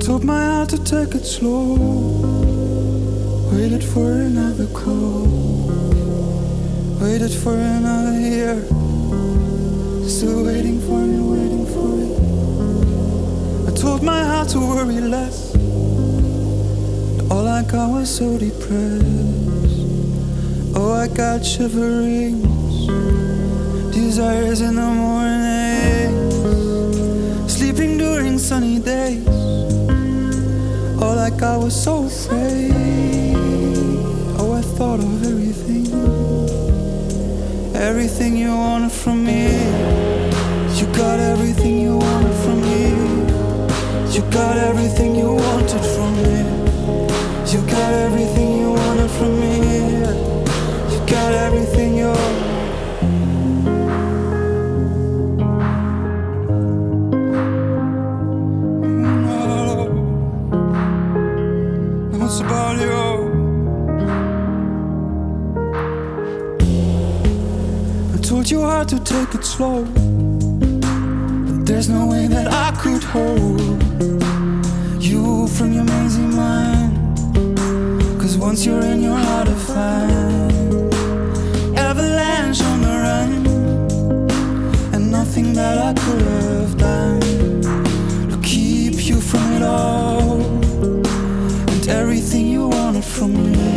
told my heart to take it slow, waited for another call, waited for another year, still waiting for it, waiting for it. I told my heart to worry less, and all I got was so depressed. Oh, I got shiverings, desires in the mornings, sleeping during sunny days. All I got was so afraid. Oh, I thought of everything, everything you wanted from me. You got everything you wanted from me. You got everything you wanted from me. You got everything you wanted from me. You got everything you wanted. Told your heart to take it slow, but there's no way that I could hold you from your mazy mind, 'cause once you're in, you're hard to find. Avalanche on the run, and nothing that I could have done to keep you from it all, and everything you wanted from me.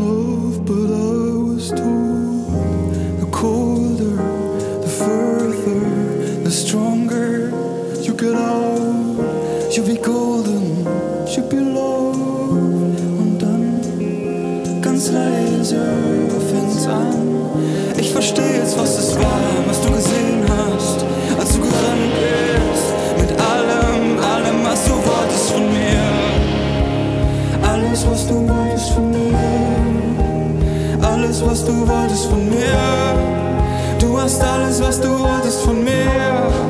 Love, but I was told the colder, the further, the stronger you get out, you'll be golden, you'll be loved. Und dann ganz leise fängt's an. Ich versteh jetzt, was es war, was du gesehen hast, als du gerannt bist, mit allem, allem, was du wolltest von mir, alles, was du wolltest von mir. Alles, was du wolltest von mir. Du hast alles, was du wolltest von mir.